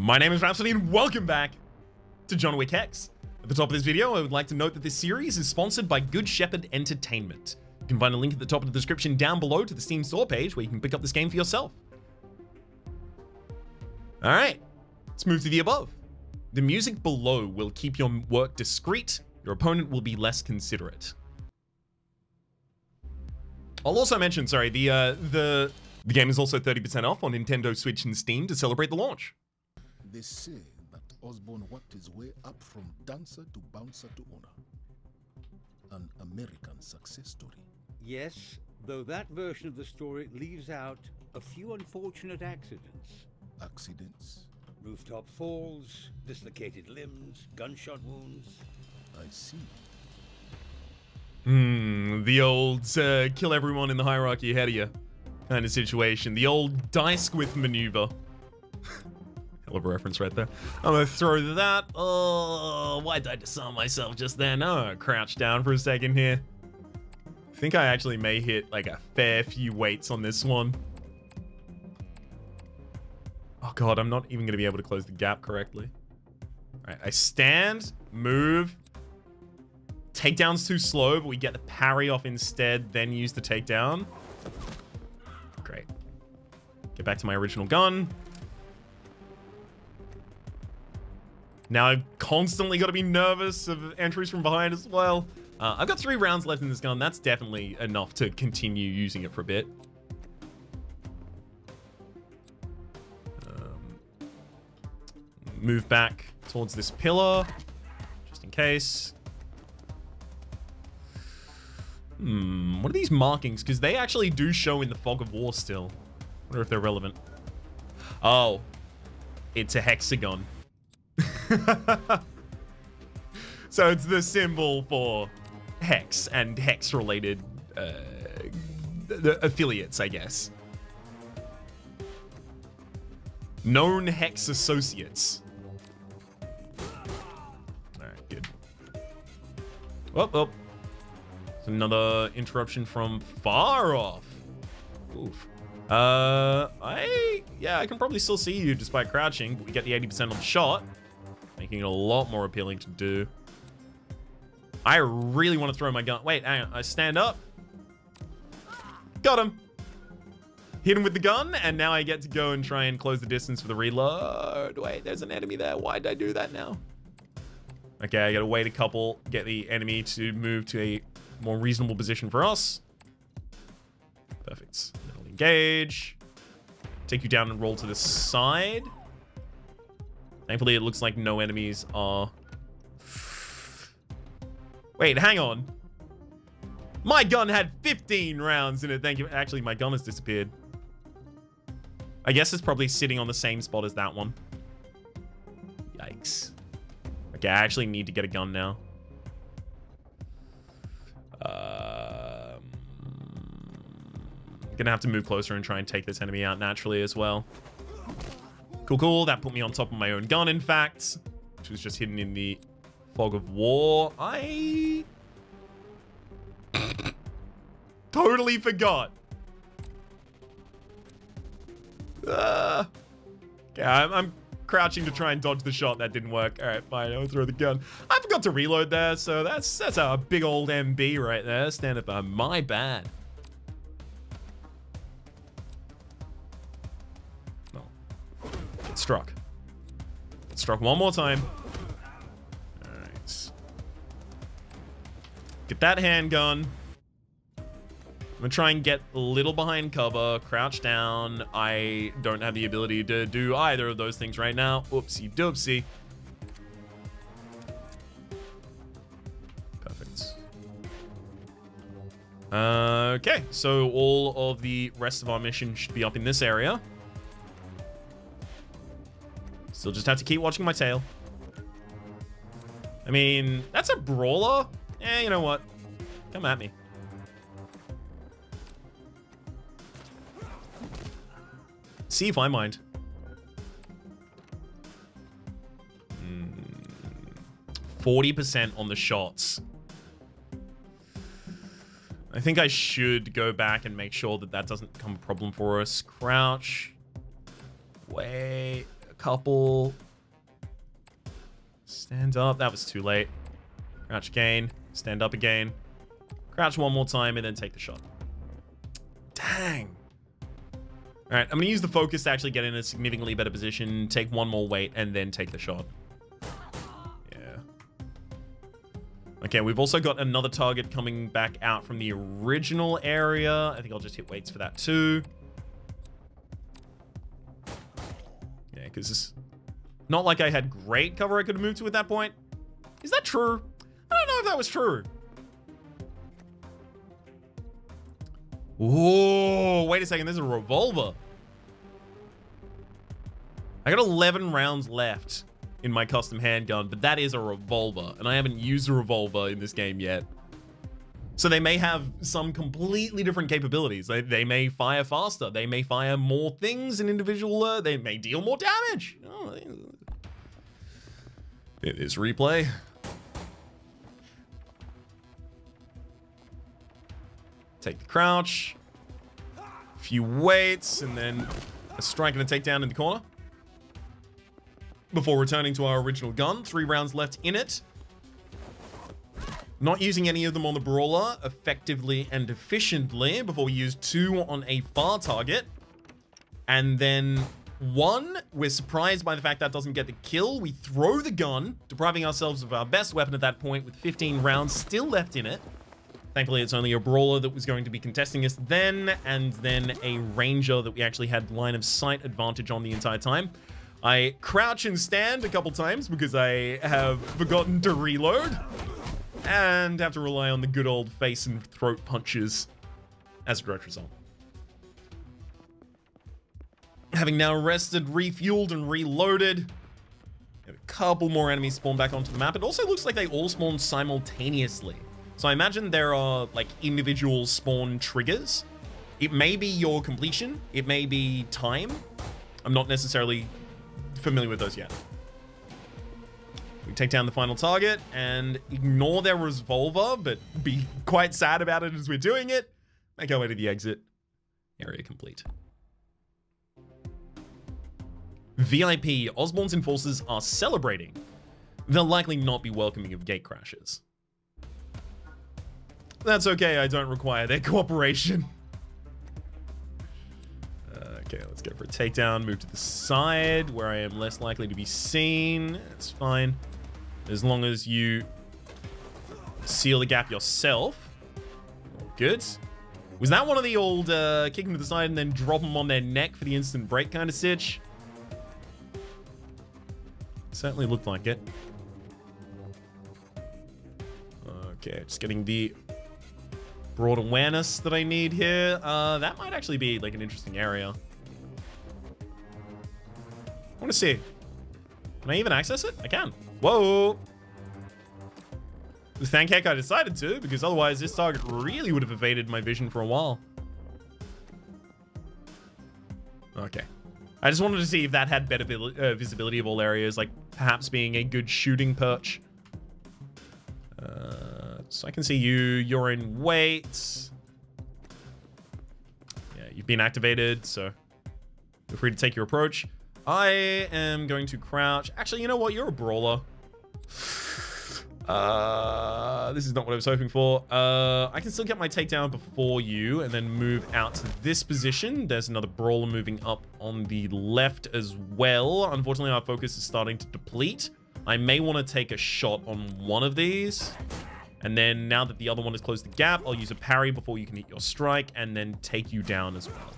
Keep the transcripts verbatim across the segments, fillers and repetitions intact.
My name is Rhapsody and welcome back to John Wick Hex. At the top of this video, I would like to note that this series is sponsored by Good Shepherd Entertainment. You can find a link at the top of the description down below to the Steam store page where you can pick up this game for yourself. All right, let's move to the above. The music below will keep your work discreet. Your opponent will be less considerate. I'll also mention, sorry, the uh, the the game is also thirty percent off on Nintendo Switch and Steam to celebrate the launch. They say that Osborne worked his way up from dancer to bouncer to owner. An American success story. Yes, though that version of the story leaves out a few unfortunate accidents. Accidents? Rooftop falls, dislocated limbs, gunshot wounds. I see. Hmm, the old uh, kill everyone in the hierarchy ahead of you kind of situation. The old Dysquith maneuver. Hell of a reference right there. I'm gonna throw that. Oh, why did I disarm myself just then? I'm gonna crouch down for a second here. I think I actually may hit like a fair few weights on this one. Oh God, I'm not even gonna be able to close the gap correctly. All right, I stand, move. Takedown's too slow, but we get the parry off instead, then use the takedown. Great. Get back to my original gun. Now I've constantly got to be nervous of entries from behind as well. Uh, I've got three rounds left in this gun. That's definitely enough to continue using it for a bit. Um, move back towards this pillar, just in case. Hmm, what are these markings? Because they actually do show in the fog of war still. I wonder if they're relevant. Oh, it's a hexagon. So it's the symbol for Hex and Hex-related uh, the affiliates, I guess. Known Hex associates. All right, good. Oh, oh. Another interruption from far off. Oof. Uh, I, yeah, I can probably still see you despite crouching, but we get the eighty percent on the shot, making it a lot more appealing to do. I really want to throw my gun. Wait, hang on. I stand up. Got him. Hit him with the gun, and now I get to go and try and close the distance for the reload. Wait, there's an enemy there. Why did I do that now? Okay, I got to wait a couple, get the enemy to move to a more reasonable position for us. Perfect. That'll engage. Take you down and roll to the side. Thankfully, it looks like no enemies are... Wait, hang on. My gun had fifteen rounds in it. Thank you. Actually, my gun has disappeared. I guess it's probably sitting on the same spot as that one. Yikes. Okay, I actually need to get a gun now. Um, gonna have to move closer and try and take this enemy out naturally as well. Cool, cool. That put me on top of my own gun, in fact, which was just hidden in the fog of war. I totally forgot. Uh, okay, I'm, I'm crouching to try and dodge the shot. That didn't work. All right, fine. I'll throw the gun. I forgot to reload there, so that's that's a big old M B right there. Stand up. Uh, my bad. Oh, it struck. It struck one more time. All right. Get that handgun. I'm gonna try and get a little behind cover, crouch down. I don't have the ability to do either of those things right now. Oopsie doopsie. Perfect. Uh, okay, so all of the rest of our mission should be up in this area. Still just have to keep watching my tail. I mean, that's a brawler. Eh, you know what? Come at me. See if I mind. forty percent on the shots. I think I should go back and make sure that that doesn't become a problem for us. Crouch. Wait. couple. Stand up. That was too late. Crouch again. Stand up again. Crouch one more time and then take the shot. Dang. All right, I'm gonna use the focus to actually get in a significantly better position, take one more weight, and then take the shot. Yeah. Okay, we've also got another target coming back out from the original area. I think I'll just hit weights for that too. Yeah, because it's not like I had great cover I could have moved to at that point. Is that true? I don't know if that was true. Whoa, wait a second, there's a revolver. I got eleven rounds left in my custom handgun, but that is a revolver, and I haven't used a revolver in this game yet. So they may have some completely different capabilities. They, they may fire faster. They may fire more things in individual. Uh, they may deal more damage. Oh, it is replay. Take the crouch, a few weights, and then a strike and a takedown in the corner. Before returning to our original gun, three rounds left in it. Not using any of them on the brawler effectively and efficiently before we use two on a far target. And then one, we're surprised by the fact that doesn't get the kill. We throw the gun, depriving ourselves of our best weapon at that point with fifteen rounds still left in it. Thankfully, it's only a brawler that was going to be contesting us then, and then a ranger that we actually had line of sight advantage on the entire time. I crouch and stand a couple times because I have forgotten to reload and have to rely on the good old face and throat punches as a direct result. Having now rested, refueled, and reloaded, a couple more enemies spawn back onto the map. It also looks like they all spawn simultaneously. So I imagine there are like individual spawn triggers. It may be your completion. It may be time. I'm not necessarily familiar with those yet. We take down the final target and ignore their revolver, but be quite sad about it as we're doing it. Make our way to the exit. Area complete. V I P, Osborne's enforcers are celebrating. They'll likely not be welcoming of gate crashes. That's okay, I don't require their cooperation. Uh, okay, let's go for a takedown, move to the side where I am less likely to be seen. That's fine. As long as you seal the gap yourself. Good. Was that one of the old uh, kick them to the side and then drop them on their neck for the instant break kind of sitch? Certainly looked like it. Okay, just getting the broad awareness that I need here. Uh, that might actually be like an interesting area. I want to see. Can I even access it? I can. Whoa. Thank heck I decided to, because otherwise this target really would have evaded my vision for a while. Okay. I just wanted to see if that had better uh, visibility of all areas, like perhaps being a good shooting perch. Uh, so I can see you, you're in weight. Yeah, you've been activated, so feel free to take your approach. I am going to crouch. Actually, you know what? You're a brawler. Uh, this is not what I was hoping for. Uh, I can still get my takedown before you and then move out to this position. There's another brawler moving up on the left as well. Unfortunately, our focus is starting to deplete. I may want to take a shot on one of these. And then now that the other one has closed the gap, I'll use a parry before you can hit your strike and then take you down as well.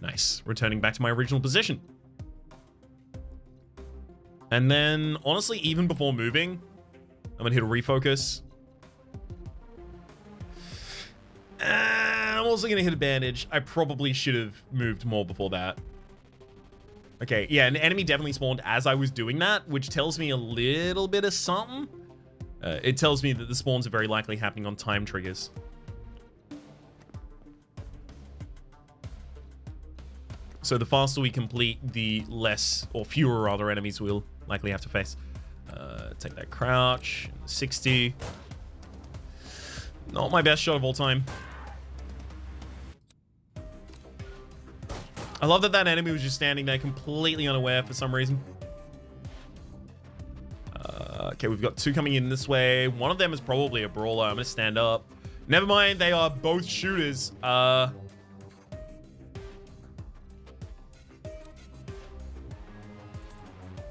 Nice. Returning back to my original position. And then, honestly, even before moving, I'm going to hit a refocus. And I'm also going to hit a bandage. I probably should have moved more before that. Okay, yeah, an enemy definitely spawned as I was doing that, which tells me a little bit of something. Uh, it tells me that the spawns are very likely happening on time triggers. So the faster we complete, the less, or fewer rather, enemies we'll likely have to face. Uh, take that crouch, sixty. Not my best shot of all time. I love that that enemy was just standing there completely unaware for some reason. Uh, okay, we've got two coming in this way. One of them is probably a brawler. I'm going to stand up. Never mind. They are both shooters. Uh,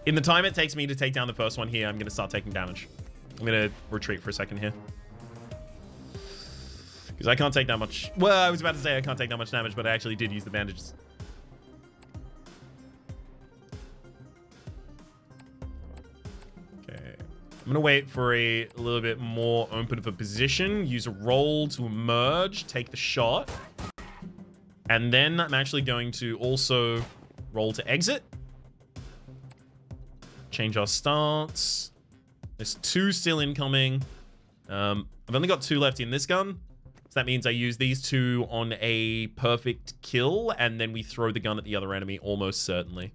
in the time it takes me to take down the first one here, I'm going to start taking damage. I'm going to retreat for a second here. Because I can't take that much. Well, I was about to say I can't take that much damage, but I actually did use the bandages. I'm going to wait for a, a little bit more open of a position, use a roll to emerge, take the shot. And then I'm actually going to also roll to exit. Change our stance. There's two still incoming. Um, I've only got two left in this gun. So that means I use these two on a perfect kill, and then we throw the gun at the other enemy almost certainly.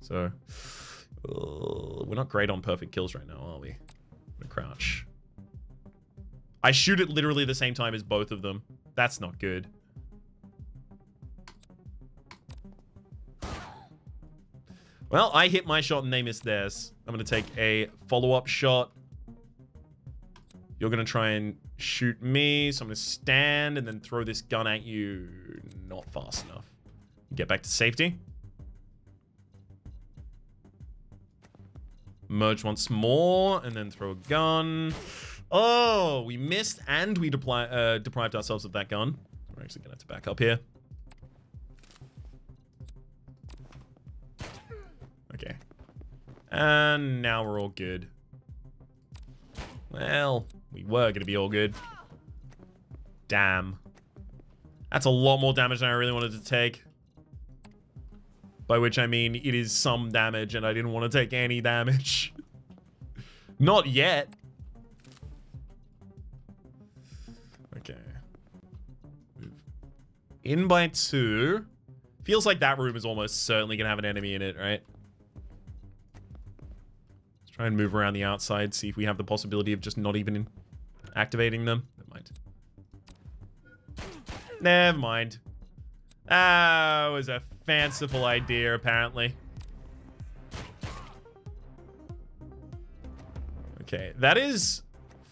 So uh, we're not great on perfect kills right now, are we? Crouch. I shoot at literally the same time as both of them. That's not good. Well, I hit my shot and they missed theirs. I'm going to take a follow-up shot. You're going to try and shoot me. So I'm going to stand and then throw this gun at you. Not fast enough. Get back to safety. Merge once more and then throw a gun. Oh, we missed and we depli uh, deprived ourselves of that gun. We're actually going to have to back up here. Okay. And now we're all good. Well, we were going to be all good. Damn. That's a lot more damage than I really wanted to take. By which I mean it is some damage and I didn't want to take any damage. Not yet. Okay. Move in by two. Feels like that room is almost certainly going to have an enemy in it, right? Let's try and move around the outside, see if we have the possibility of just not even activating them. Never mind. Never mind. That was a fanciful idea, apparently. Okay, that is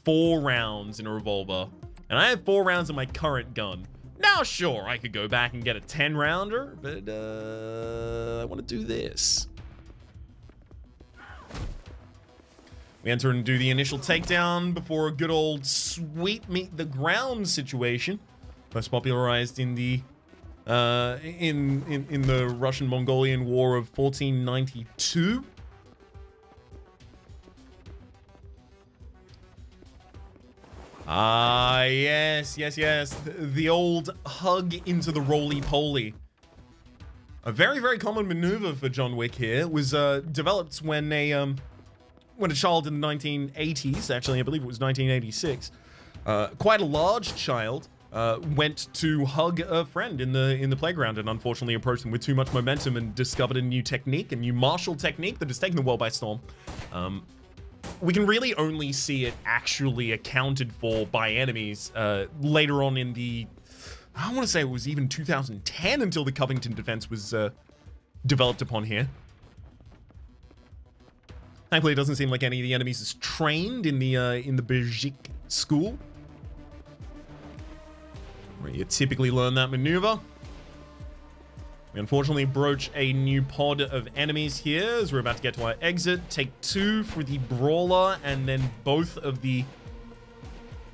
four rounds in a revolver. And I have four rounds in my current gun. Now, sure, I could go back and get a ten rounder, but uh, I want to do this. We enter and do the initial takedown before a good old sweet meet the ground situation. Most popularized in the Uh, in, in, in the Russian-Mongolian War of fourteen ninety-two. Ah, yes, yes, yes. The old hug into the roly-poly. A very, very common maneuver for John Wick here. It was uh, developed when a, um, when a child in the nineteen eighties, actually, I believe it was nineteen eighty-six, uh, quite a large child, Uh, went to hug a friend in the in the playground and unfortunately approached them with too much momentum and discovered a new technique, a new martial technique that has taken the world by storm. Um, we can really only see it actually accounted for by enemies uh, later on in the, I want to say it was even two thousand ten until the Covington defense was uh, developed upon here. Thankfully, it doesn't seem like any of the enemies is trained in the uh, in the Belgique school. Where you typically learn that maneuver. We unfortunately broach a new pod of enemies here as we're about to get to our exit. Take two for the brawler and then both of the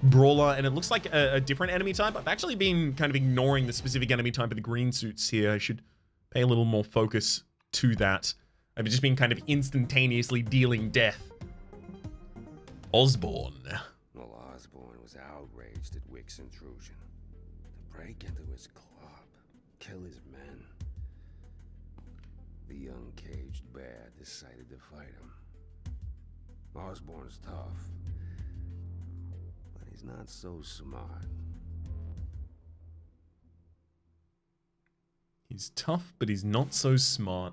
brawler. And it looks like a, a different enemy type. I've actually been kind of ignoring the specific enemy type of the green suits here. I should pay a little more focus to that. I've just been kind of instantaneously dealing death. Osborne. Well, Osborne was outraged at Wick's intrusion. Break into his club, kill his men. The young caged bear decided to fight him. Osborne's tough, but he's not so smart. He's tough, but he's not so smart.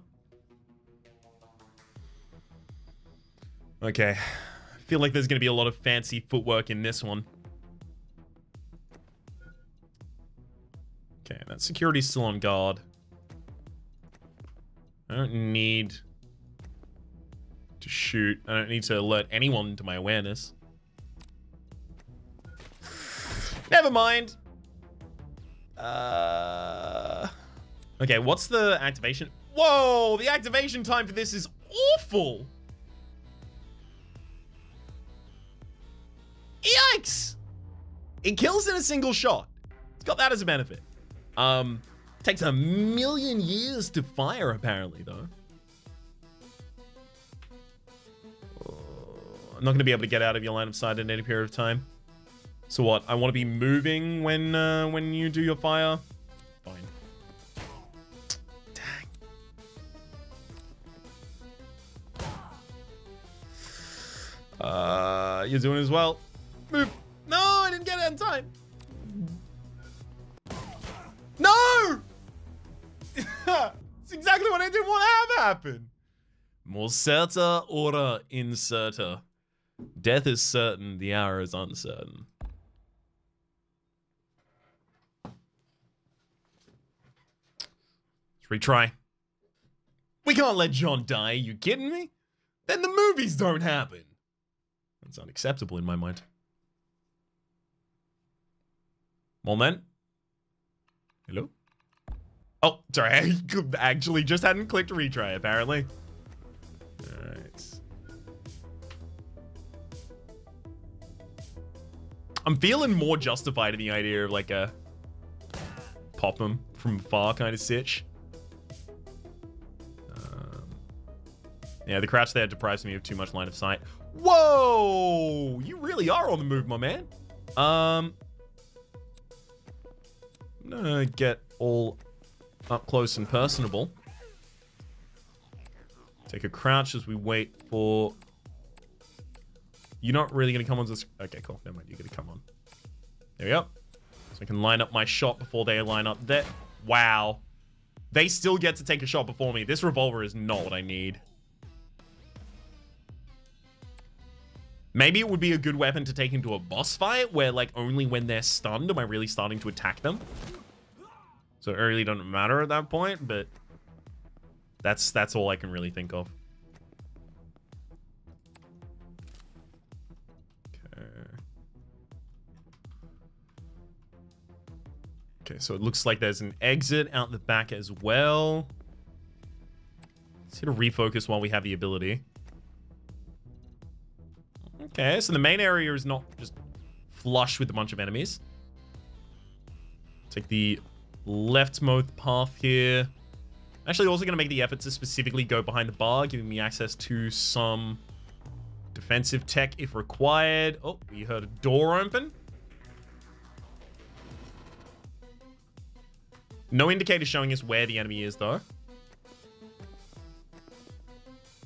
Okay, I feel like there's going to be a lot of fancy footwork in this one. Okay, that security's still on guard. don't need to shoot. I don't need to alert anyone to my awareness. Never mind. Uh, okay, what's the activation? Whoa, the activation time for this is awful. Yikes. It kills in a single shot. It's got that as a benefit. Um, takes a million years to fire, apparently, though. Oh, I'm not going to be able to get out of your line of sight in any period of time. So what? I want to be moving when uh, when you do your fire. Fine. Dang. Uh, you're doing as well. Move. No, I didn't get it in time. No! It's exactly what I didn't want to have happen. Morcerta ora incerta. Death is certain. The hour is uncertain. Retry. We can't let John die. Are you kidding me? Then the movies don't happen. That's unacceptable in my mind. Moment. Hello? Oh, sorry. I actually just hadn't clicked retry, apparently. All right. I'm feeling more justified in the idea of like a pop 'em from far kind of sitch. Yeah, the crouch there deprives me of too much line of sight. Whoa! You really are on the move, my man. Um, I'm gonna get all up close and personable. Take a crouch as we wait for... You're not really gonna come on this... Okay, cool. Never mind, you're gonna come on. There we go. So I can line up my shot before they line up there. Wow. They still get to take a shot before me. This revolver is not what I need. Maybe it would be a good weapon to take into a boss fight where, like, only when they're stunned am I really starting to attack them. So it really doesn't matter at that point, but that's that's all I can really think of. Okay. Okay, so it looks like there's an exit out the back as well. Let's hit a refocus while we have the ability. Okay, so the main area is not just flush with a bunch of enemies. Take the leftmost path here. Actually, also going to make the effort to specifically go behind the bar, giving me access to some defensive tech if required. Oh, we heard a door open. No indicator showing us where the enemy is, though.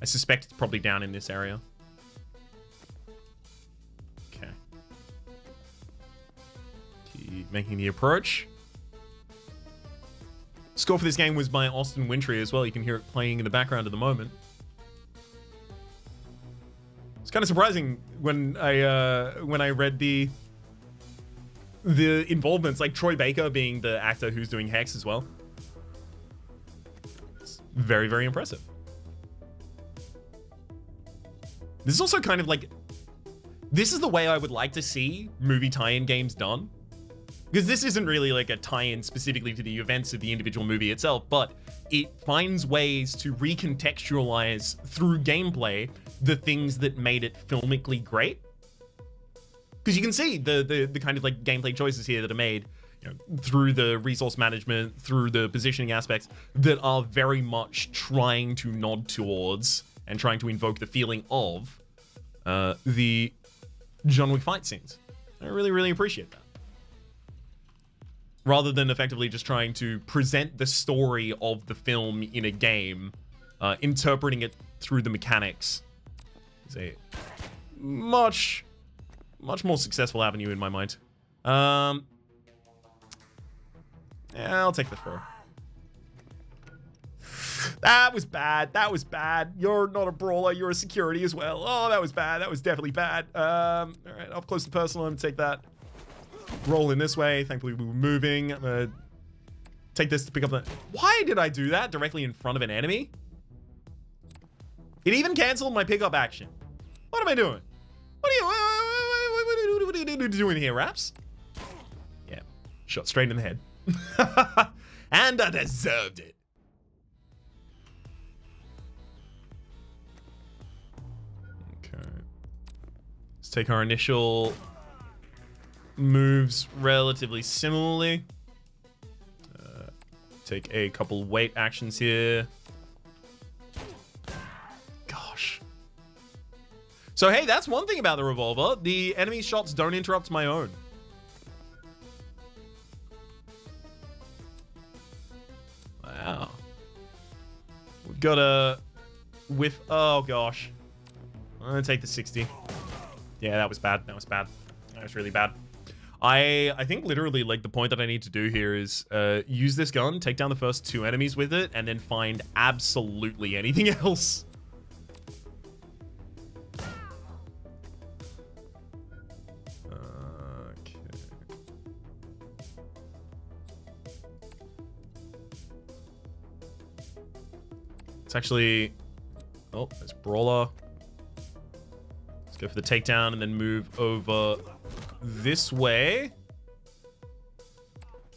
I suspect it's probably down in this area. Making the approach. Score for this game was by Austin Wintry as well. You can hear it playing in the background at the moment. It's kind of surprising when I uh, when I read the the involvements, like Troy Baker being the actor who's doing Hex as well. It's very, very impressive. This is also kind of like, this is the way I would like to see movie tie-in games done. Because this isn't really like a tie-in specifically to the events of the individual movie itself, but it finds ways to recontextualize through gameplay the things that made it filmically great. Because you can see the, the the kind of like gameplay choices here that are made, you know, through the resource management, through the positioning aspects that are very much trying to nod towards and trying to invoke the feeling of uh, the John Wick fight scenes. I really, really appreciate that. Rather than effectively just trying to present the story of the film in a game, uh, interpreting it through the mechanics is a much, much more successful avenue in my mind. Um, yeah, I'll take the throw. That was bad. That was bad. You're not a brawler. You're a security as well. Oh, that was bad. That was definitely bad. Um, all right, up close and personal. I'm gonna take that. Roll in this way. Thankfully, we were moving. I'm gonna take this to pick up the... Why did I do that directly in front of an enemy? It even canceled my pickup action. What am I doing? What are you, what, what, what, what, what are you doing here, Raps? Yeah, shot straight in the head. And I deserved it. Okay. Let's take our initial moves relatively similarly. Uh, take a couple weight actions here. So, hey, that's one thing about the revolver. The enemy shots don't interrupt my own. Wow. We've got a whiff. Oh, gosh. I'm going to take the sixty. Yeah, that was bad. That was bad. That was really bad. I I think literally, like, the point that I need to do here is uh, use this gun, take down the first two enemies with it, and then find absolutely anything else. Actually, oh, there's Brawler. Let's go for the takedown and then move over this way.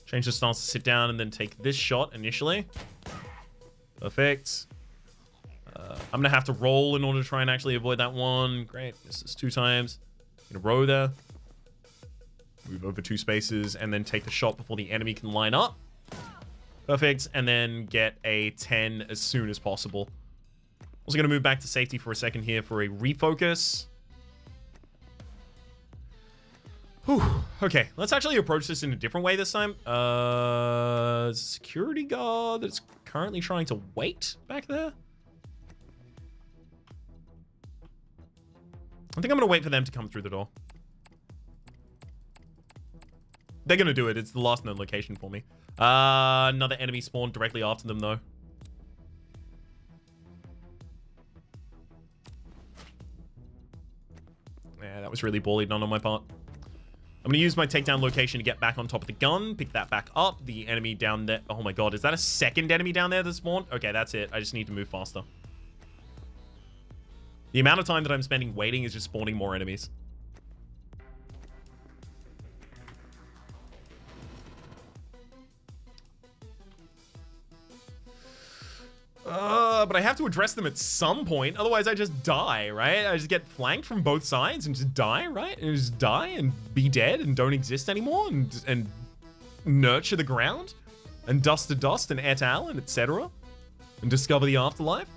Change the stance to sit down and then take this shot initially. Perfect. Uh, I'm gonna have to roll in order to try and actually avoid that one. Great, this is two times in a row there. Move over two spaces and then take the shot before the enemy can line up. Perfect, and then get a ten as soon as possible. Also gonna move back to safety for a second here for a refocus. Whew, okay, let's actually approach this in a different way this time. Uh, security guard that's currently trying to wait back there. I think I'm gonna wait for them to come through the door. They're gonna do it, it's the last known location for me. Uh, another enemy spawned directly after them, though. Yeah, that was really poorly done on my part. I'm gonna use my takedown location to get back on top of the gun, pick that back up. The enemy down there. Oh my god, is that a second enemy down there that spawned? Okay, that's it. I just need to move faster. The amount of time that I'm spending waiting is just spawning more enemies. Uh, but I have to address them at some point, otherwise I just die, right? I just get flanked from both sides and just die, right? And just die and be dead and don't exist anymore and, and nurture the ground and dust to dust and et al and et cetera and discover the afterlife.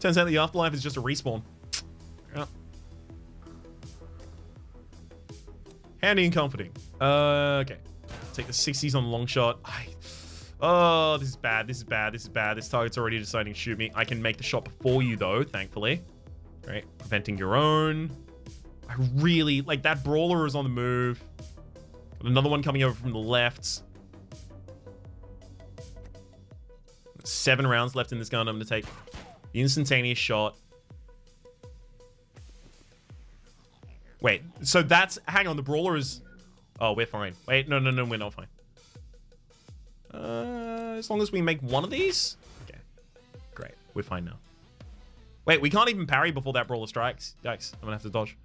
Turns out the afterlife is just a respawn. Yeah. Handy and comforting. Uh, okay. Take the sixties on the long shot. I, oh, this is bad. This is bad. This is bad. This target's already deciding to shoot me. I can make the shot before you, though, thankfully. Right. Preventing your own. I really... Like, that Brawler is on the move. Got another one coming over from the left. Seven rounds left in this gun. I'm going to take the instantaneous shot. Wait, so that's... Hang on, the Brawler is... Oh, we're fine. Wait, no, no, no, we're not fine. Uh, as long as we make one of these? Okay, great. We're fine now. Wait, we can't even parry before that Brawler strikes. Yikes, I'm gonna have to dodge.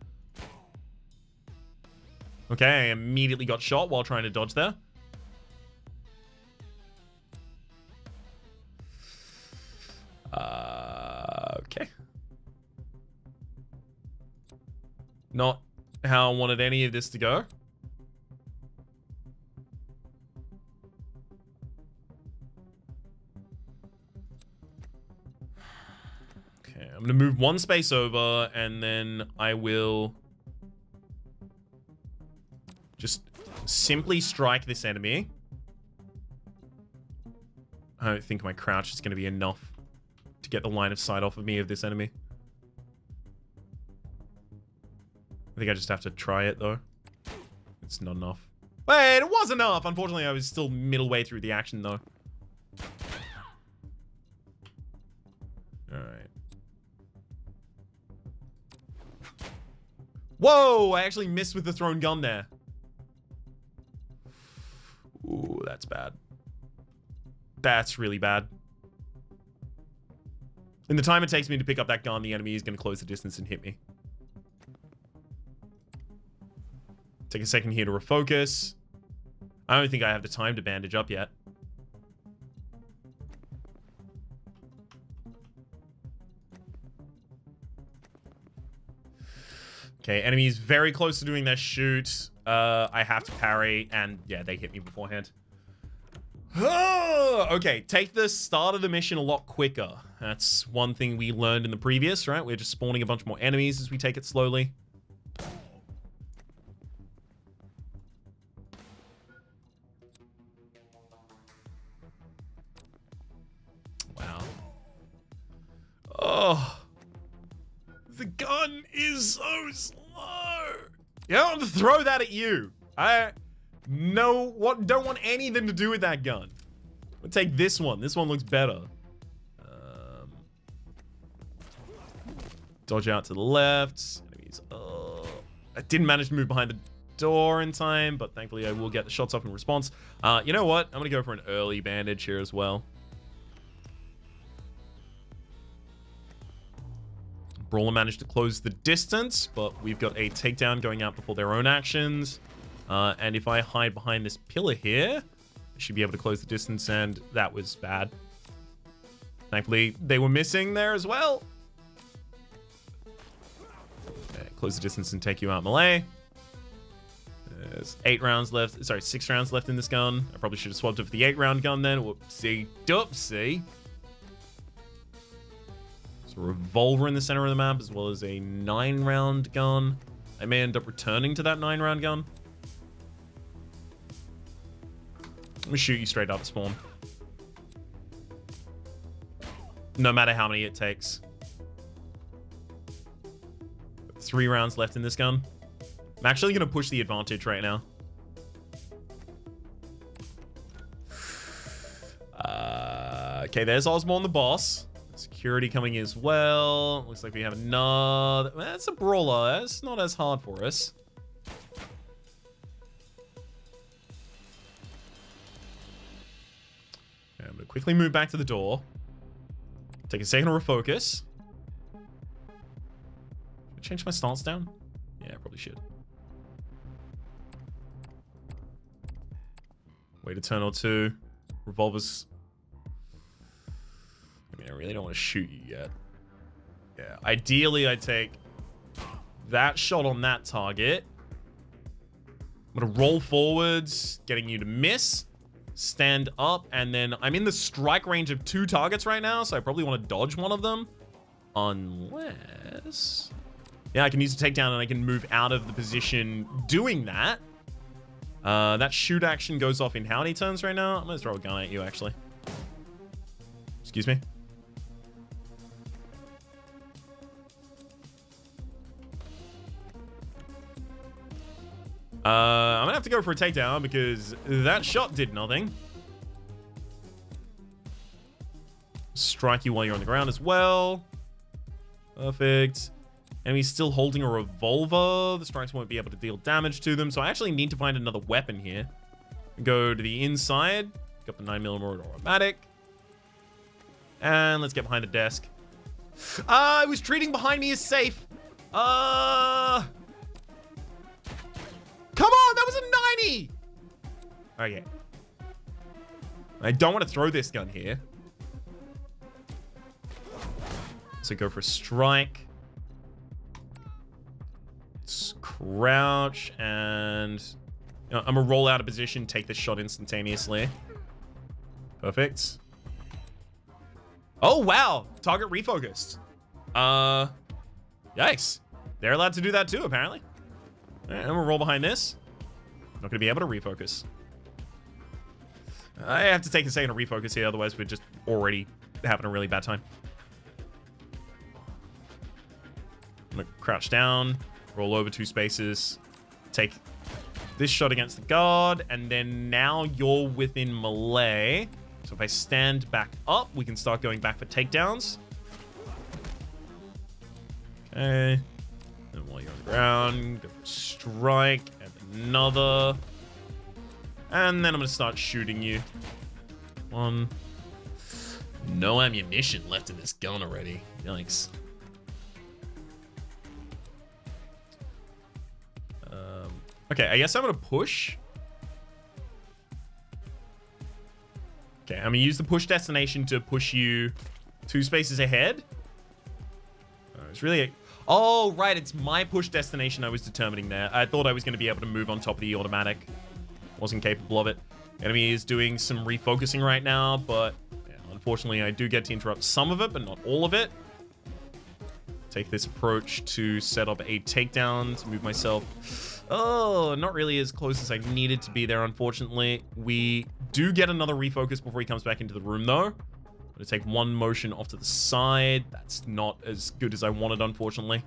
Okay, I immediately got shot while trying to dodge there. Uh, okay. Not... how I wanted any of this to go. Okay, I'm gonna move one space over and then I will just simply strike this enemy. I don't think my crouch is gonna be enough to get the line of sight off of me of this enemy. I think I just have to try it, though. It's not enough. Wait, it was enough! Unfortunately, I was still middle way through the action, though. Alright. Whoa! I actually missed with the thrown gun there. Ooh, that's bad. That's really bad. In the time it takes me to pick up that gun, the enemy is going to close the distance and hit me. Take a second here to refocus. I don't think I have the time to bandage up yet. Okay, enemy is very close to doing their shoot. Uh, I have to parry, and yeah, they hit me beforehand. Okay, take the start of the mission a lot quicker. That's one thing we learned in the previous, right? We're just spawning a bunch more enemies as we take it slowly. Wow. Oh. The gun is so slow. You don't want to throw that at you. I... No, what? Don't want anything to do with that gun. We'll take this one. This one looks better. Um, dodge out to the left. Enemies. Oh, I didn't manage to move behind the door in time, but thankfully I will get the shots off in response. Uh, you know what? I'm gonna go for an early bandage here as well. Brawler managed to close the distance, but we've got a takedown going out before their own actions. Uh, and if I hide behind this pillar here, I should be able to close the distance, and that was bad. Thankfully, they were missing there as well. Okay, close the distance and take you out melee. There's eight rounds left. Sorry, six rounds left in this gun. I probably should have swapped it for the eight round gun then. Whoopsie doopsie. There's a revolver in the center of the map, as well as a nine round gun. I may end up returning to that nine round gun. I'm gonna shoot you straight up, Spawn. No matter how many it takes. Three rounds left in this gun. I'm actually gonna push the advantage right now. Uh, okay, there's Osborne the boss. Security coming as well. Looks like we have another... That's a brawler. That's not as hard for us. I'm going to quickly move back to the door. Take a second to refocus. Change my stance down? Yeah, I probably should. Wait a turn or two. Revolvers. I mean, I really don't want to shoot you yet. Yeah, ideally I take that shot on that target. I'm going to roll forwards, getting you to miss. Stand up, and then I'm in the strike range of two targets right now, so I probably want to dodge one of them. Unless... Yeah, I can use the takedown, and I can move out of the position doing that. Uh, that shoot action goes off in how many turns right now? I'm going to throw a gun at you, actually. Excuse me. Uh, I'm gonna have to go for a takedown because that shot did nothing. Strike you while you're on the ground as well. Perfect. Enemy's still holding a revolver. The strikes won't be able to deal damage to them, so I actually need to find another weapon here. Go to the inside. Pick up the nine millimeter automatic. And let's get behind a desk. Uh, I was treating behind me as safe. Uh... Come on, that was a ninety! Okay. I don't want to throw this gun here. So go for a strike. Let's crouch and... You know, I'm going to roll out of position, take this shot instantaneously. Perfect. Oh, wow. Target refocused. Uh, yikes. They're allowed to do that too, apparently. Alright, I'm gonna roll behind this. Not gonna be able to refocus. I have to take a second to refocus here, otherwise we're just already having a really bad time. I'm gonna crouch down, roll over two spaces, take this shot against the guard, and then now you're within melee. So if I stand back up, we can start going back for takedowns. Okay. And while you're on the ground, go for a strike and another. And then I'm gonna start shooting you. One. No ammunition left in this gun already. Yikes. Um, okay, I guess I'm gonna push. Okay, I'm gonna use the push destination to push you two spaces ahead. Oh, it's really a oh, right, it's my push destination I was determining there. I thought I was gonna be able to move on top of the automatic. Wasn't capable of it. Enemy is doing some refocusing right now, but yeah, unfortunately I do get to interrupt some of it, but not all of it. Take this approach to set up a takedown to move myself. Oh, not really as close as I needed to be there, unfortunately. We do get another refocus before he comes back into the room though. I'm gonna take one motion off to the side. That's not as good as I wanted, unfortunately.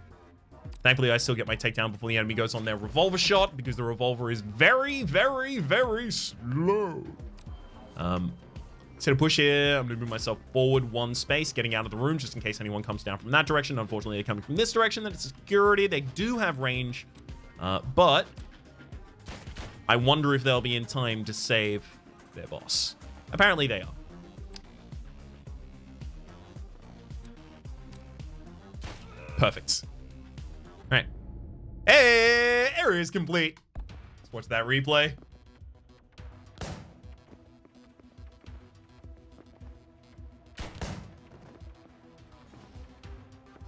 Thankfully, I still get my takedown before the enemy goes on their revolver shot because the revolver is very, very, very slow. Um, instead of push here, I'm gonna move myself forward one space, getting out of the room just in case anyone comes down from that direction. Unfortunately, they're coming from this direction. That's security. They do have range, uh, but I wonder if they'll be in time to save their boss. Apparently, they are. Perfect. All right. Hey, area is complete. Let's watch that replay.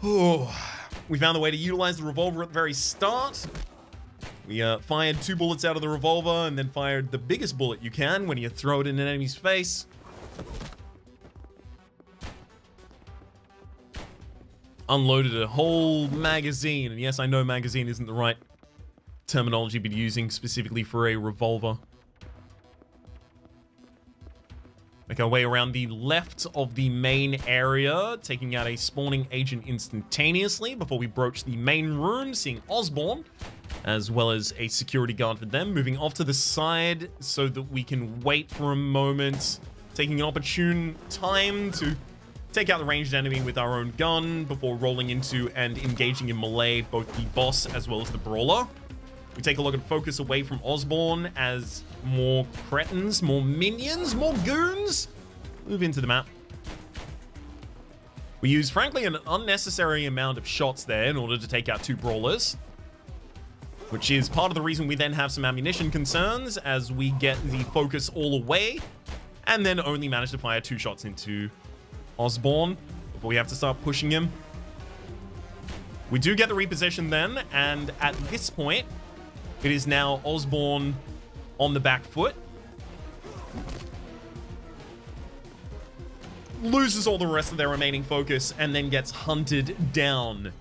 Oh, we found the way to utilize the revolver at the very start. We uh, fired two bullets out of the revolver and then fired the biggest bullet you can when you throw it in an enemy's face. Unloaded a whole magazine, and yes, I know magazine isn't the right terminology to be using specifically for a revolver. Make our way around the left of the main area, taking out a spawning agent instantaneously before we broach the main room, seeing Osborne, as well as a security guard for them, moving off to the side so that we can wait for a moment, taking an opportune time to take out the ranged enemy with our own gun before rolling into and engaging in melee both the boss as well as the brawler. We take a look and focus away from Osborne as more cretins, more minions, more goons move into the map. We use, frankly, an unnecessary amount of shots there in order to take out two brawlers, which is part of the reason we then have some ammunition concerns as we get the focus all away and then only manage to fire two shots into Osborne before we have to start pushing him. We do get the reposition then, and at this point it is now Osborne on the back foot, loses all the rest of their remaining focus, and then gets hunted down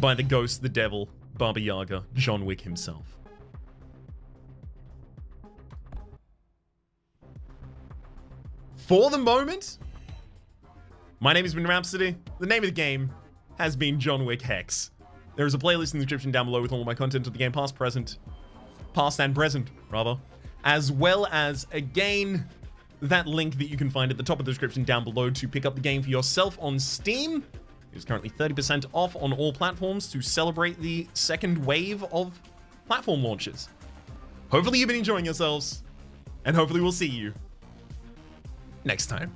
by the ghost, the devil, Baba Yaga, John Wick himself. For the moment, my name has been Rhapsody. The name of the game has been John Wick Hex. There is a playlist in the description down below with all of my content of the game, past, present, past and present, rather, as well as, again, that link that you can find at the top of the description down below to pick up the game for yourself on Steam. It is currently thirty percent off on all platforms to celebrate the second wave of platform launches. Hopefully you've been enjoying yourselves, and hopefully we'll see you next time.